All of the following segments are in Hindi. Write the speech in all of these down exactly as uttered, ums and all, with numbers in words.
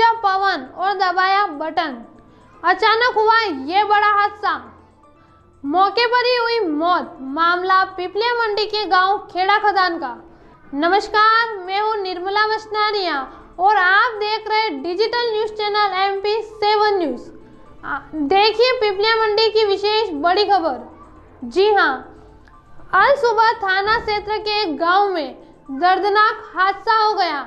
पहुंचा पवन और दबाया बटन। अचानक हुआ ये बड़ा हादसा, मौके पर ही हुई मौत। मामला पिपलिया मंडी के गांव खेड़ा खदान का। नमस्कार, मैं हूं निर्मला वस्नारिया और आप देख रहे digital news channel M P seven news. देखिए पिपलिया मंडी की विशेष बड़ी खबर। जी हां, आज सुबह थाना क्षेत्र के एक गाँव में दर्दनाक हादसा हो गया।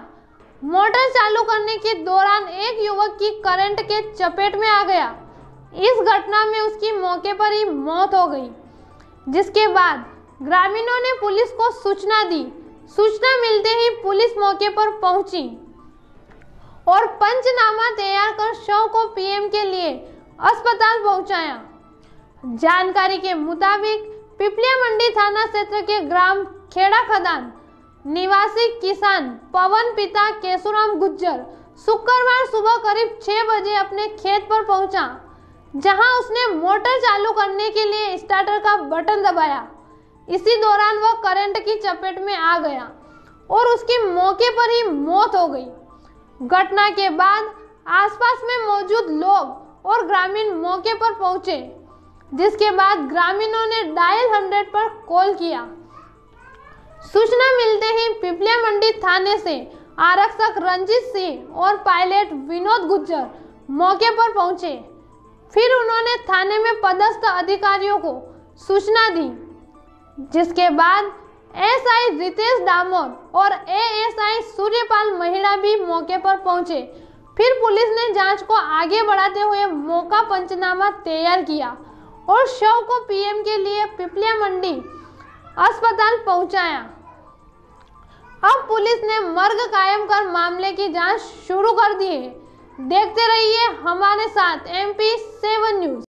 मोटर चालू करने के दौरान एक युवक की करंट के चपेट में आ गया। इस घटना में उसकी मौके पर ही मौत हो गई, जिसके बाद ग्रामीणों ने पुलिस को सूचना दी। सूचना मिलते ही पुलिस मौके पर पहुंची और पंचनामा तैयार कर शव को पी एम के लिए अस्पताल पहुंचाया। जानकारी के मुताबिक पिपलिया मंडी थाना क्षेत्र के ग्राम खेड़ा खदान निवासी किसान पवन पिता केशुराम गुज्जर शुक्रवार सुबह करीब छह बजे अपने खेत पर पहुंचा, जहां उसने मोटर चालू करने के लिए स्टार्टर का बटन दबाया। इसी दौरान वह करंट की चपेट में आ गया और उसकी मौके पर ही मौत हो गई। घटना के बाद आसपास में मौजूद लोग और ग्रामीण मौके पर पहुंचे, जिसके बाद ग्रामीणों ने डायल हंड्रेड पर कॉल किया। सूचना मिलते ही पिपलिया मंडी थाने से आरक्षक रंजीत सिंह और पायलट विनोद गुज्जर मौके पर पहुंचे। फिर उन्होंने थाने में पदस्थ अधिकारियों को सूचना दी, जिसके बाद एस आई रितेश डामोर और ए एस आई सूर्यपाल महिला भी मौके पर पहुंचे। फिर पुलिस ने जांच को आगे बढ़ाते हुए मौका पंचनामा तैयार किया और शव को पी एम के लिए पिपलिया मंडी अस्पताल पहुंचाया। अब पुलिस ने मर्ग कायम कर मामले की जांच शुरू कर दी है। देखते रहिए हमारे साथ एम पी सेवन न्यूज।